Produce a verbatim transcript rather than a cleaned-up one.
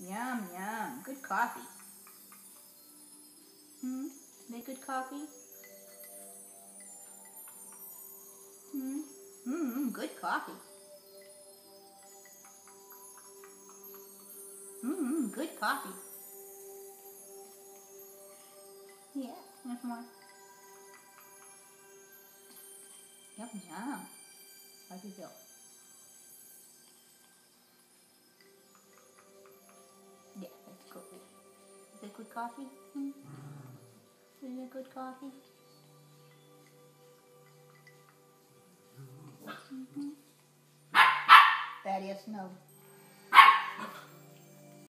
Yum, yum. Good coffee. Hmm? Is that good coffee? Hmm? Mmm, good coffee. Mmm, good coffee. Yeah, there's more. Yum, yum. How do you feel? Yeah, that's cool. Is that good coffee? Mm. Is that good coffee? Mm-hmm. That is no.